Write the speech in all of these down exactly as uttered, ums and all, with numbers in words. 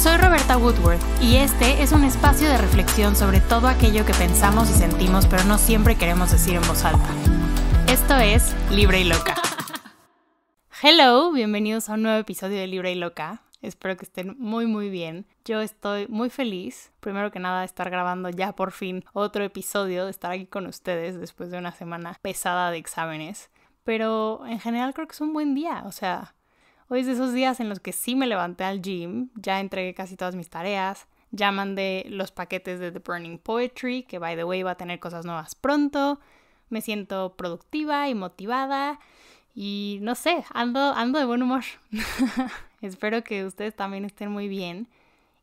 Soy Roberta Woodworth y este es un espacio de reflexión sobre todo aquello que pensamos y sentimos, pero no siempre queremos decir en voz alta. Esto es Libre y Loca. Hello, bienvenidos a un nuevo episodio de Libre y Loca. Espero que estén muy muy bien. Yo estoy muy feliz, primero que nada, de estar grabando ya por fin otro episodio, de estar aquí con ustedes después de una semana pesada de exámenes. Pero en general creo que es un buen día, o sea, hoy es de esos días en los que sí me levanté al gym, ya entregué casi todas mis tareas, ya mandé los paquetes de The Burning Poetry, que by the way va a tener cosas nuevas pronto, me siento productiva y motivada y no sé, ando, ando de buen humor. Espero que ustedes también estén muy bien.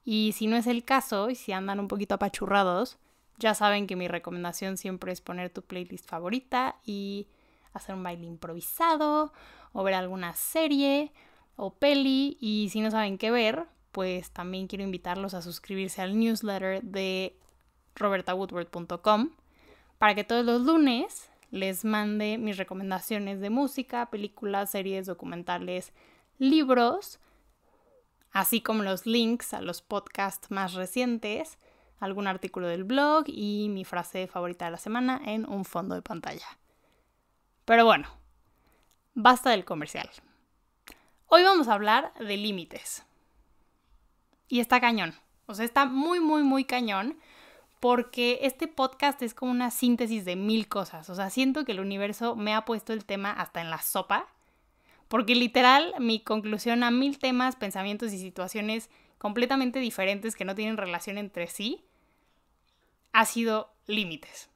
Y si no es el caso, y si andan un poquito apachurrados, ya saben que mi recomendación siempre es poner tu playlist favorita y hacer un baile improvisado, o ver alguna serie o peli. Y si no saben qué ver, pues también quiero invitarlos a suscribirse al newsletter de Roberta Woodworth punto com para que todos los lunes les mande mis recomendaciones de música, películas, series, documentales, libros, así como los links a los podcasts más recientes, algún artículo del blog y mi frase favorita de la semana en un fondo de pantalla. Pero bueno, basta del comercial. Hoy vamos a hablar de límites. Y está cañón, o sea, está muy, muy, muy cañón, porque este podcast es como una síntesis de mil cosas. O sea, siento que el universo me ha puesto el tema hasta en la sopa, porque literal mi conclusión a mil temas, pensamientos y situaciones completamente diferentes que no tienen relación entre sí ha sido límites.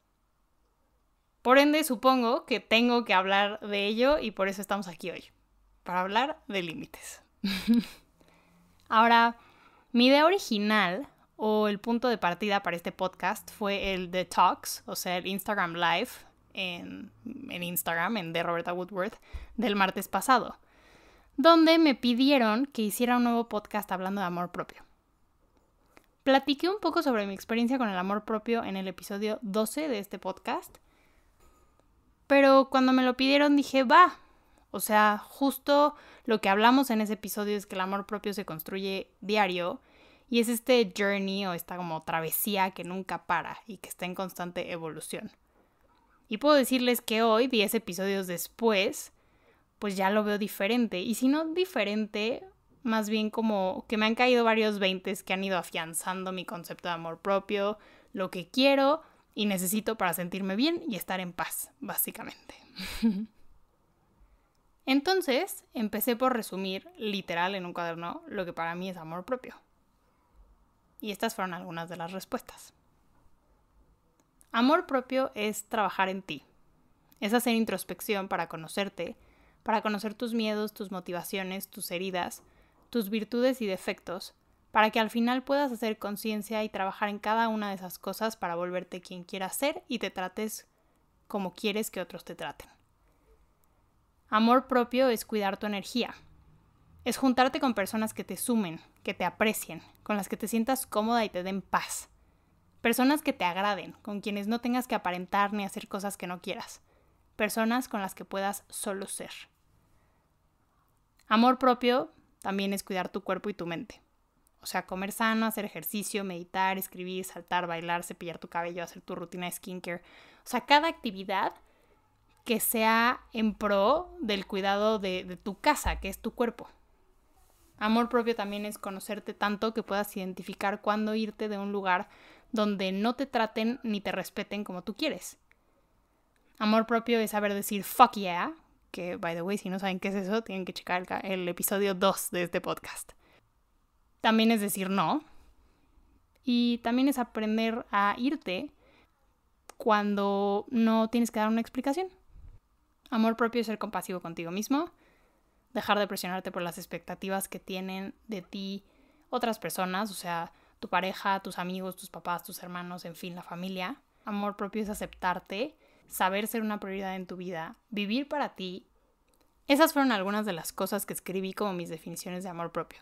Por ende, supongo que tengo que hablar de ello y por eso estamos aquí hoy, para hablar de límites. Ahora, mi idea original o el punto de partida para este podcast fue el detox, o sea, el Instagram Live En, en Instagram, en de Roberta Woodworth, del martes pasado, donde me pidieron que hiciera un nuevo podcast hablando de amor propio. Platiqué un poco sobre mi experiencia con el amor propio en el episodio doce de este podcast, pero cuando me lo pidieron dije, va, o sea, justo lo que hablamos en ese episodio es que el amor propio se construye diario y es este journey o esta como travesía que nunca para y que está en constante evolución. Y puedo decirles que hoy, diez episodios después, pues ya lo veo diferente. Y si no diferente, más bien como que me han caído varios veintes que han ido afianzando mi concepto de amor propio, lo que quiero y necesito para sentirme bien y estar en paz, básicamente. Entonces, empecé por resumir, literal, en un cuaderno, lo que para mí es amor propio. Y estas fueron algunas de las respuestas. Amor propio es trabajar en ti, es hacer introspección para conocerte, para conocer tus miedos, tus motivaciones, tus heridas, tus virtudes y defectos, para que al final puedas hacer conciencia y trabajar en cada una de esas cosas para volverte quien quieras ser y te trates como quieres que otros te traten. Amor propio es cuidar tu energía, es juntarte con personas que te sumen, que te aprecien, con las que te sientas cómoda y te den paz. Personas que te agraden, con quienes no tengas que aparentar ni hacer cosas que no quieras. Personas con las que puedas solo ser. Amor propio también es cuidar tu cuerpo y tu mente. O sea, comer sano, hacer ejercicio, meditar, escribir, saltar, bailar, cepillar tu cabello, hacer tu rutina de skincare. O sea, cada actividad que sea en pro del cuidado de, de tu casa, que es tu cuerpo. Amor propio también es conocerte tanto que puedas identificar cuándo irte de un lugar donde no te traten ni te respeten como tú quieres. Amor propio es saber decir fuck yeah, que by the way, si no saben qué es eso, tienen que checar el, el episodio dos de este podcast. También es decir no. Y también es aprender a irte cuando no tienes que dar una explicación. Amor propio es ser compasivo contigo mismo, dejar de presionarte por las expectativas que tienen de ti otras personas, o sea, tu pareja, tus amigos, tus papás, tus hermanos, en fin, la familia. Amor propio es aceptarte, saber ser una prioridad en tu vida, vivir para ti. Esas fueron algunas de las cosas que escribí como mis definiciones de amor propio.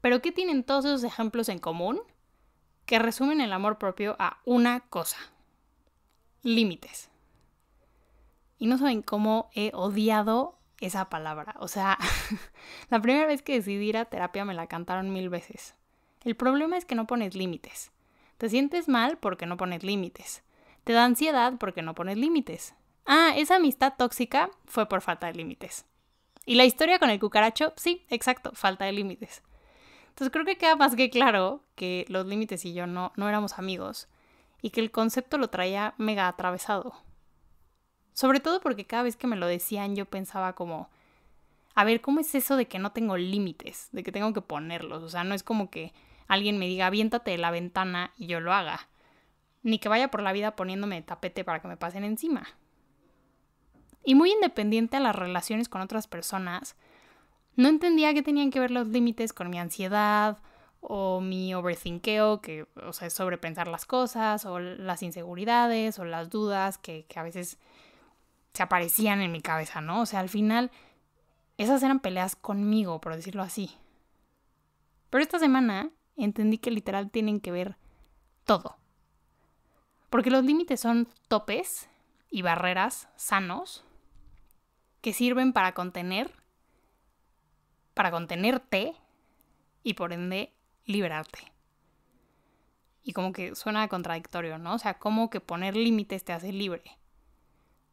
¿Pero qué tienen todos esos ejemplos en común? Que resumen el amor propio a una cosa. Límites. Y no saben cómo he odiado esa palabra. O sea, la primera vez que decidí ir a terapia me la cantaron mil veces. El problema es que no pones límites. Te sientes mal porque no pones límites. Te da ansiedad porque no pones límites. Ah, esa amistad tóxica fue por falta de límites. Y la historia con el cucaracho, sí, exacto, falta de límites. Entonces creo que queda más que claro que los límites y yo no, no éramos amigos y que el concepto lo traía mega atravesado. Sobre todo porque cada vez que me lo decían yo pensaba como, a ver, ¿cómo es eso de que no tengo límites? De que tengo que ponerlos. O sea, no es como que alguien me diga, aviéntate de la ventana y yo lo haga. Ni que vaya por la vida poniéndome de tapete para que me pasen encima. Y muy independiente a las relaciones con otras personas, no entendía que tenían que ver los límites con mi ansiedad o mi overthinkeo, que, o sea, es sobrepensar las cosas, o las inseguridades, o las dudas que, que a veces se aparecían en mi cabeza, ¿no? O sea, al final, esas eran peleas conmigo, por decirlo así. Pero esta semana entendí que literal tienen que ver todo. Porque los límites son topes y barreras sanos, que sirven para contener, para contenerte y por ende liberarte. Y como que suena contradictorio, ¿no? O sea, como que poner límites te hace libre.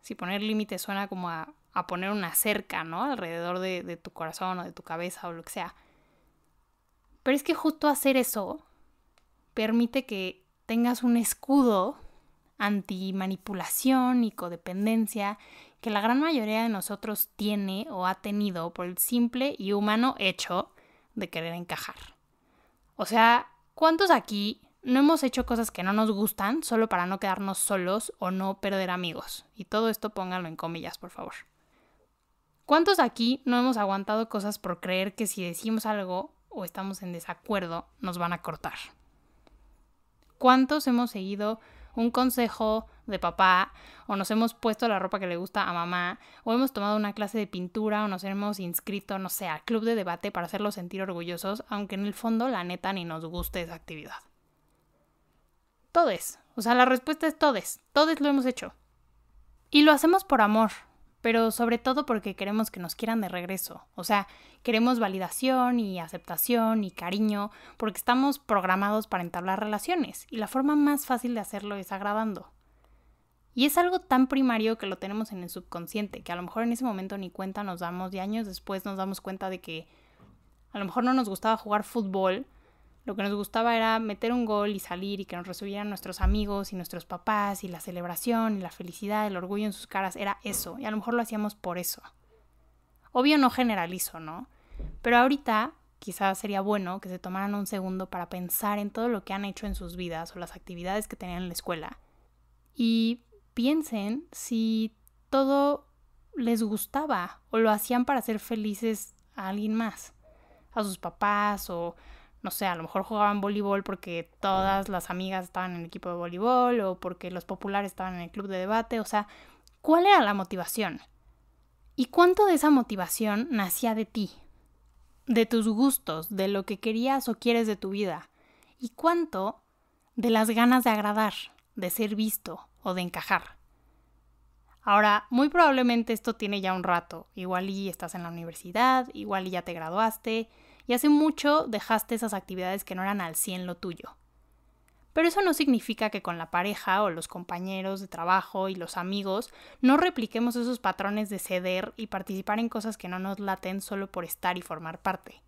Si poner límites suena como a, a poner una cerca, ¿no? Alrededor de, de tu corazón o de tu cabeza o lo que sea. Pero es que justo hacer eso permite que tengas un escudo antimanipulación y codependencia que la gran mayoría de nosotros tiene o ha tenido por el simple y humano hecho de querer encajar. O sea, ¿cuántos aquí no hemos hecho cosas que no nos gustan solo para no quedarnos solos o no perder amigos? Y todo esto pónganlo en comillas, por favor. ¿Cuántos aquí no hemos aguantado cosas por creer que si decimos algo o estamos en desacuerdo nos van a cortar? ¿Cuántos hemos seguido un consejo de papá, o nos hemos puesto la ropa que le gusta a mamá, o hemos tomado una clase de pintura, o nos hemos inscrito, no sé, al club de debate para hacerlos sentir orgullosos, aunque en el fondo la neta ni nos guste esa actividad? Todes, o sea, la respuesta es todes, todes lo hemos hecho. Y lo hacemos por amor, pero sobre todo porque queremos que nos quieran de regreso, o sea, queremos validación y aceptación y cariño, porque estamos programados para entablar relaciones y la forma más fácil de hacerlo es agradando. Y es algo tan primario que lo tenemos en el subconsciente, que a lo mejor en ese momento ni cuenta nos damos y años después nos damos cuenta de que a lo mejor no nos gustaba jugar fútbol, lo que nos gustaba era meter un gol y salir y que nos recibieran nuestros amigos y nuestros papás y la celebración y la felicidad, el orgullo en sus caras, era eso. Y a lo mejor lo hacíamos por eso. Obvio no generalizo, ¿no? Pero ahorita quizás sería bueno que se tomaran un segundo para pensar en todo lo que han hecho en sus vidas o las actividades que tenían en la escuela. Y piensen si todo les gustaba o lo hacían para hacer felices a alguien más, a sus papás o... No sé, a lo mejor jugaban voleibol porque todas las amigas estaban en el equipo de voleibol o porque los populares estaban en el club de debate. O sea, ¿cuál era la motivación? ¿Y cuánto de esa motivación nacía de ti? De tus gustos, de lo que querías o quieres de tu vida. ¿Y cuánto de las ganas de agradar, de ser visto o de encajar? Ahora, muy probablemente esto tiene ya un rato. Igual y estás en la universidad, igual y ya te graduaste... Y hace mucho dejaste esas actividades que no eran al cien lo tuyo. Pero eso no significa que con la pareja o los compañeros de trabajo y los amigos no repliquemos esos patrones de ceder y participar en cosas que no nos laten solo por estar y formar parte.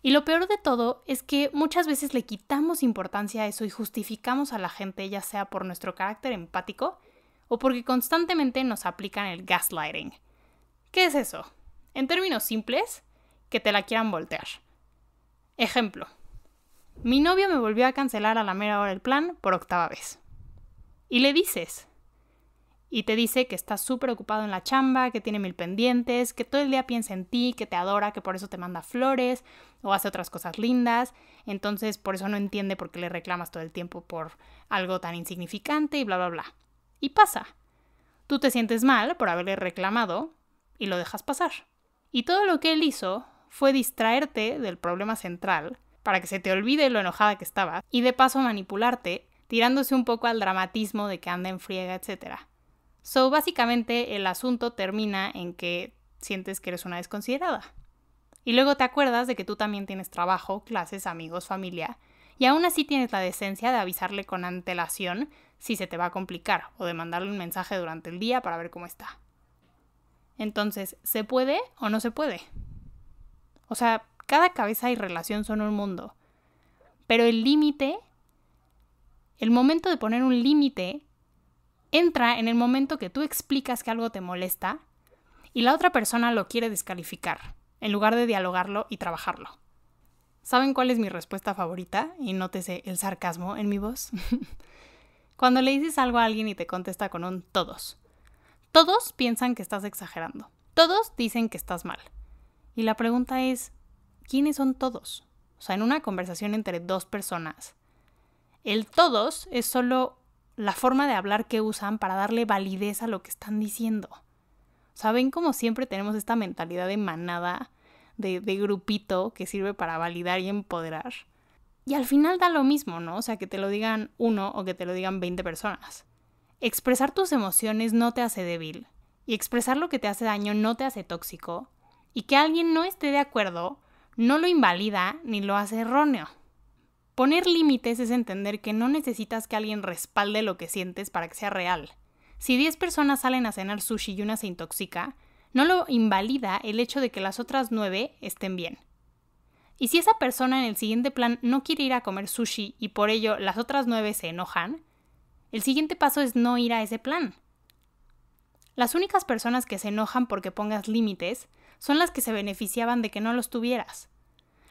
Y lo peor de todo es que muchas veces le quitamos importancia a eso y justificamos a la gente, ya sea por nuestro carácter empático o porque constantemente nos aplican el gaslighting. ¿Qué es eso? En términos simples... que te la quieran voltear. Ejemplo. Mi novio me volvió a cancelar a la mera hora el plan por octava vez. Y le dices. Y te dice que está súper ocupado en la chamba, que tiene mil pendientes, que todo el día piensa en ti, que te adora, que por eso te manda flores o hace otras cosas lindas. Entonces por eso no entiende por qué le reclamas todo el tiempo por algo tan insignificante y bla, bla, bla. Y pasa. Tú te sientes mal por haberle reclamado y lo dejas pasar. Y todo lo que él hizo... fue distraerte del problema central para que se te olvide lo enojada que estabas y de paso manipularte, tirándose un poco al dramatismo de que anda en friega, etcétera. So, básicamente, el asunto termina en que sientes que eres una desconsiderada. Y luego te acuerdas de que tú también tienes trabajo, clases, amigos, familia, y aún así tienes la decencia de avisarle con antelación si se te va a complicar o de mandarle un mensaje durante el día para ver cómo está. Entonces, ¿se puede o no se puede? O sea, cada cabeza y relación son un mundo. Pero el límite, el momento de poner un límite, entra en el momento que tú explicas que algo te molesta y la otra persona lo quiere descalificar, en lugar de dialogarlo y trabajarlo. ¿Saben cuál es mi respuesta favorita? Y nótese el sarcasmo en mi voz. Cuando le dices algo a alguien y te contesta con un todos. Todos piensan que estás exagerando. Todos dicen que estás mal. Y la pregunta es, ¿quiénes son todos? O sea, en una conversación entre dos personas, el todos es solo la forma de hablar que usan para darle validez a lo que están diciendo. ¿Saben cómo siempre tenemos esta mentalidad de manada, de, de grupito que sirve para validar y empoderar? Y al final da lo mismo, ¿no? O sea, que te lo digan uno o que te lo digan veinte personas. Expresar tus emociones no te hace débil. Y expresar lo que te hace daño no te hace tóxico. Y que alguien no esté de acuerdo no lo invalida ni lo hace erróneo. Poner límites es entender que no necesitas que alguien respalde lo que sientes para que sea real. Si diez personas salen a cenar sushi y una se intoxica, no lo invalida el hecho de que las otras nueve estén bien. Y si esa persona en el siguiente plan no quiere ir a comer sushi y por ello las otras nueve se enojan, el siguiente paso es no ir a ese plan. Las únicas personas que se enojan porque pongas límites son las que se beneficiaban de que no los tuvieras,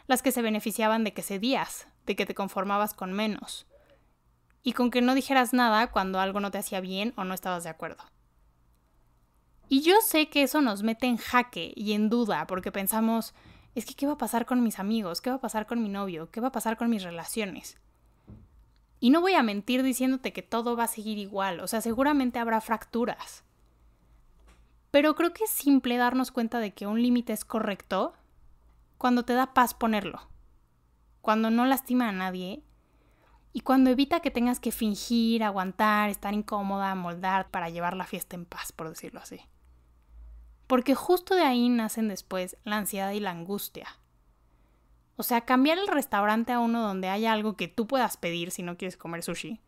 las que se beneficiaban de que cedías, de que te conformabas con menos, y con que no dijeras nada cuando algo no te hacía bien o no estabas de acuerdo. Y yo sé que eso nos mete en jaque y en duda porque pensamos, es que ¿qué va a pasar con mis amigos? ¿Qué va a pasar con mi novio? ¿Qué va a pasar con mis relaciones? Y no voy a mentir diciéndote que todo va a seguir igual, o sea, seguramente habrá fracturas. Pero creo que es simple darnos cuenta de que un límite es correcto cuando te da paz ponerlo, cuando no lastima a nadie. Y cuando evita que tengas que fingir, aguantar, estar incómoda, moldar para llevar la fiesta en paz, por decirlo así. Porque justo de ahí nacen después la ansiedad y la angustia. O sea, cambiar el restaurante a uno donde haya algo que tú puedas pedir si no quieres comer sushi,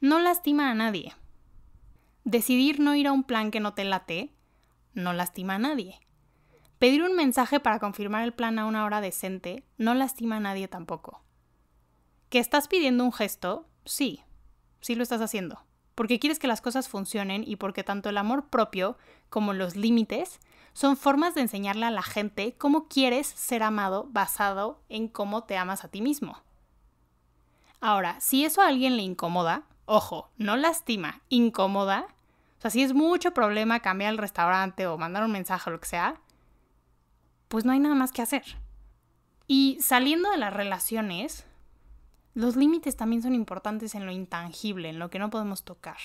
no lastima a nadie. Decidir no ir a un plan que no te late, no lastima a nadie. Pedir un mensaje para confirmar el plan a una hora decente, no lastima a nadie tampoco. ¿Que estás pidiendo un gesto? Sí, sí lo estás haciendo. Porque quieres que las cosas funcionen y porque tanto el amor propio como los límites son formas de enseñarle a la gente cómo quieres ser amado basado en cómo te amas a ti mismo. Ahora, si eso a alguien le incomoda, ojo, no lastima, incomoda, o sea, si es mucho problema cambiar el restaurante o mandar un mensaje o lo que sea, pues no hay nada más que hacer. Y saliendo de las relaciones, los límites también son importantes en lo intangible, en lo que no podemos tocar.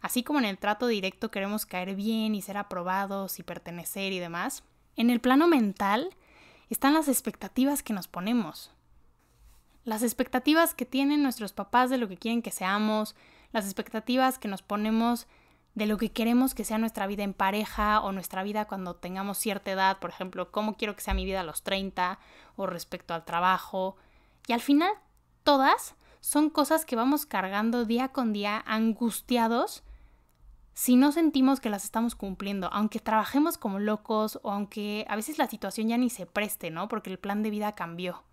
Así como en el trato directo queremos caer bien y ser aprobados y pertenecer y demás, en el plano mental están las expectativas que nos ponemos. Las expectativas que tienen nuestros papás de lo que quieren que seamos, las expectativas que nos ponemos de lo que queremos que sea nuestra vida en pareja o nuestra vida cuando tengamos cierta edad, por ejemplo, cómo quiero que sea mi vida a los treinta o respecto al trabajo. Y al final, todas son cosas que vamos cargando día con día angustiados si no sentimos que las estamos cumpliendo, aunque trabajemos como locos o aunque a veces la situación ya ni se preste, ¿no? Porque el plan de vida cambió.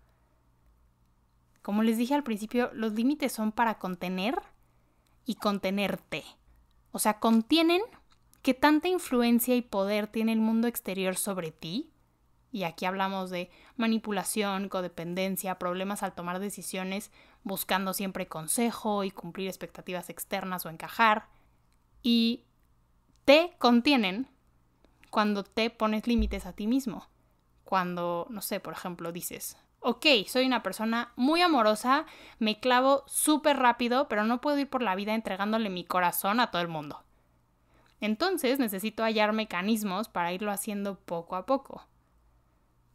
Como les dije al principio, los límites son para contener y contenerte. O sea, contienen qué tanta influencia y poder tiene el mundo exterior sobre ti. Y aquí hablamos de manipulación, codependencia, problemas al tomar decisiones, buscando siempre consejo y cumplir expectativas externas o encajar. Y te contienen cuando te pones límites a ti mismo. Cuando, no sé, por ejemplo, dices, ok, soy una persona muy amorosa, me clavo súper rápido, pero no puedo ir por la vida entregándole mi corazón a todo el mundo. Entonces necesito hallar mecanismos para irlo haciendo poco a poco.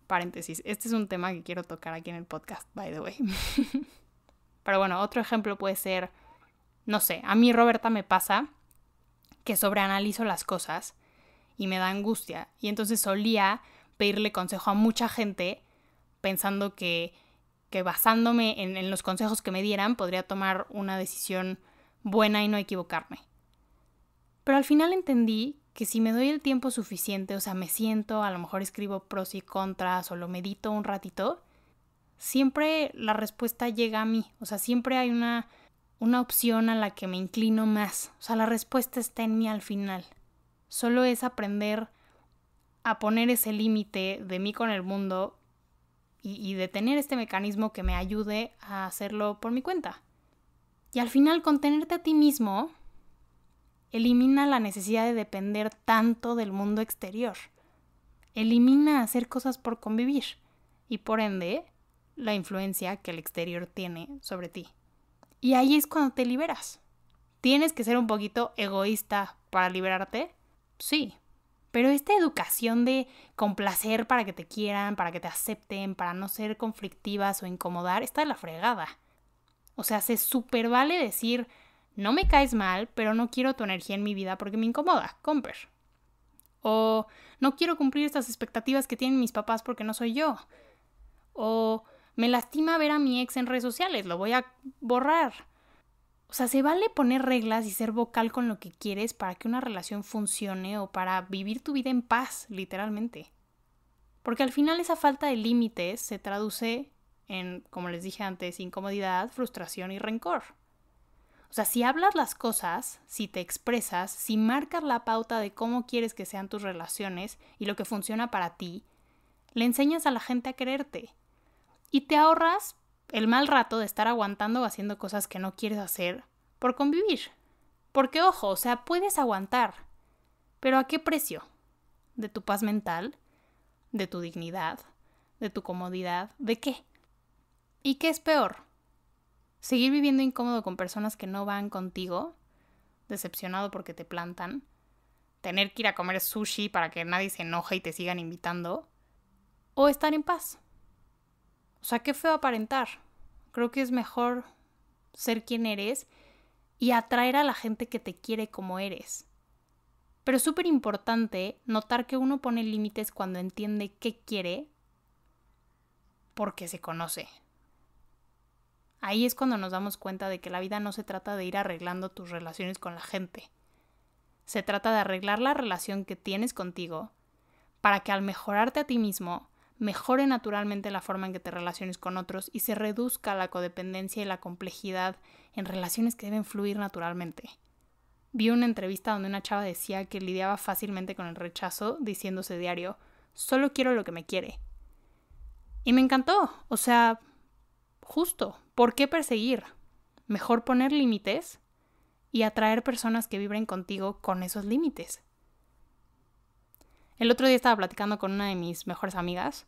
Paréntesis, este es un tema que quiero tocar aquí en el podcast, by the way. Pero bueno, otro ejemplo puede ser, no sé, a mí Roberta me pasa que sobreanalizo las cosas y me da angustia. Y entonces solía pedirle consejo a mucha gente pensando que, que basándome en, en los consejos que me dieran podría tomar una decisión buena y no equivocarme. Pero al final entendí que si me doy el tiempo suficiente, o sea, me siento, a lo mejor escribo pros y contras o lo medito un ratito, siempre la respuesta llega a mí. O sea, siempre hay una, una opción a la que me inclino más. O sea, la respuesta está en mí al final. Solo es aprender a poner ese límite de mí con el mundo y, y de tener este mecanismo que me ayude a hacerlo por mi cuenta. Y al final, contenerte a ti mismo elimina la necesidad de depender tanto del mundo exterior. Elimina hacer cosas por convivir y, por ende, la influencia que el exterior tiene sobre ti. Y ahí es cuando te liberas. ¿Tienes que ser un poquito egoísta para liberarte? Sí, pero esta educación de complacer para que te quieran, para que te acepten, para no ser conflictivas o incomodar, está de la fregada. O sea, se súper vale decir, no me caes mal, pero no quiero tu energía en mi vida porque me incomoda, comper. O no quiero cumplir estas expectativas que tienen mis papás porque no soy yo. O me lastima ver a mi ex en redes sociales, lo voy a borrar. O sea, se vale poner reglas y ser vocal con lo que quieres para que una relación funcione o para vivir tu vida en paz, literalmente. Porque al final esa falta de límites se traduce en, como les dije antes, incomodidad, frustración y rencor. O sea, si hablas las cosas, si te expresas, si marcas la pauta de cómo quieres que sean tus relaciones y lo que funciona para ti, le enseñas a la gente a quererte. Y te ahorras el mal rato de estar aguantando o haciendo cosas que no quieres hacer por convivir. Porque, ojo, o sea, puedes aguantar, pero ¿a qué precio? ¿De tu paz mental? ¿De tu dignidad? ¿De tu comodidad? ¿De qué? ¿Y qué es peor? ¿Seguir viviendo incómodo con personas que no van contigo? ¿Decepcionado porque te plantan? ¿Tener que ir a comer sushi para que nadie se enoje y te sigan invitando? ¿O estar en paz? O sea, qué feo aparentar. Creo que es mejor ser quien eres y atraer a la gente que te quiere como eres. Pero es súper importante notar que uno pone límites cuando entiende qué quiere porque se conoce. Ahí es cuando nos damos cuenta de que la vida no se trata de ir arreglando tus relaciones con la gente. Se trata de arreglar la relación que tienes contigo para que al mejorarte a ti mismo mejore naturalmente la forma en que te relaciones con otros y se reduzca la codependencia y la complejidad en relaciones que deben fluir naturalmente. Vi una entrevista donde una chava decía que lidiaba fácilmente con el rechazo, diciéndose diario, solo quiero lo que me quiere. Y me encantó, o sea, justo, ¿por qué perseguir? Mejor poner límites y atraer personas que vibren contigo con esos límites. El otro día estaba platicando con una de mis mejores amigas,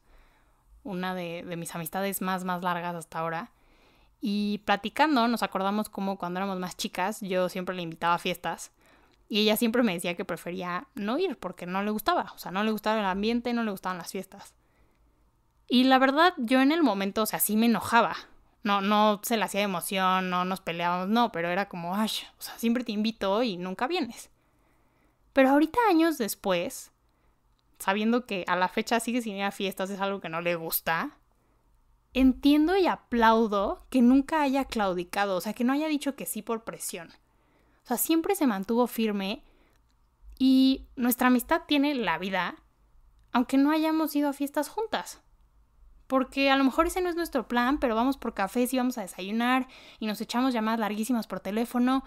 una de, de mis amistades más, más largas hasta ahora, y platicando nos acordamos cómo cuando éramos más chicas yo siempre le invitaba a fiestas y ella siempre me decía que prefería no ir porque no le gustaba, o sea, no le gustaba el ambiente, no le gustaban las fiestas. Y la verdad, yo en el momento, o sea, sí me enojaba, no, no se le hacía de emoción, no nos peleábamos, no, pero era como, ay, o sea, siempre te invito y nunca vienes. Pero ahorita, años después, sabiendo que a la fecha sigue sin ir a fiestas, es algo que no le gusta, entiendo y aplaudo que nunca haya claudicado, o sea, que no haya dicho que sí por presión. O sea, siempre se mantuvo firme y nuestra amistad tiene la vida, aunque no hayamos ido a fiestas juntas. Porque a lo mejor ese no es nuestro plan, pero vamos por cafés y vamos a desayunar y nos echamos llamadas larguísimas por teléfono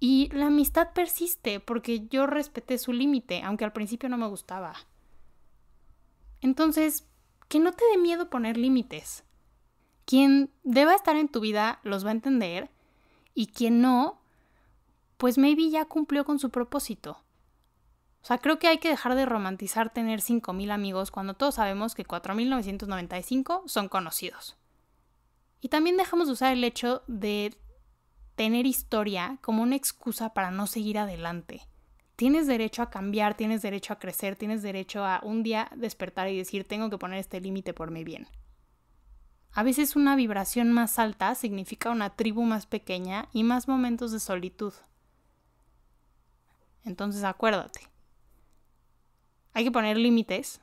y la amistad persiste porque yo respeté su límite, aunque al principio no me gustaba. Entonces, que no te dé miedo poner límites. Quien deba estar en tu vida los va a entender y quien no, pues maybe ya cumplió con su propósito. O sea, creo que hay que dejar de romantizar tener cinco mil amigos cuando todos sabemos que cuatro mil novecientos noventa y cinco son conocidos. Y también dejamos de usar el hecho de tener historia como una excusa para no seguir adelante. Tienes derecho a cambiar, tienes derecho a crecer, tienes derecho a un día despertar y decir, tengo que poner este límite por mi bien. A veces una vibración más alta significa una tribu más pequeña y más momentos de solitud. Entonces acuérdate, hay que poner límites,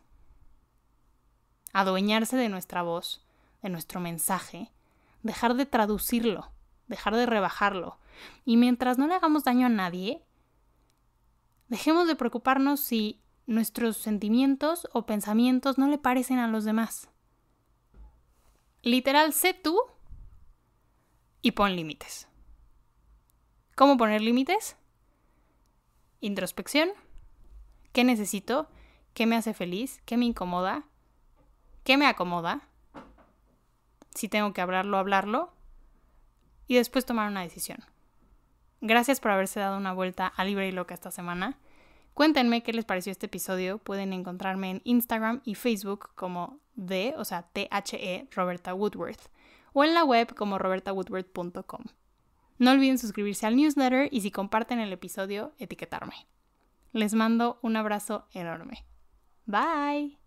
adueñarse de nuestra voz, de nuestro mensaje, dejar de traducirlo, dejar de rebajarlo. Y mientras no le hagamos daño a nadie, dejemos de preocuparnos si nuestros sentimientos o pensamientos no le parecen a los demás. Literal, sé tú y pon límites. ¿Cómo poner límites? Introspección. ¿Qué necesito? ¿Qué me hace feliz? ¿Qué me incomoda? ¿Qué me acomoda? Si tengo que hablarlo, hablarlo. Y después tomar una decisión. Gracias por haberse dado una vuelta a Libre y Loca esta semana. Cuéntenme qué les pareció este episodio. Pueden encontrarme en Instagram y Facebook como de, o sea, T H E, Roberta Woodworth, o en la web como Roberta Woodworth punto com. No olviden suscribirse al newsletter y si comparten el episodio, etiquetarme. Les mando un abrazo enorme. Bye.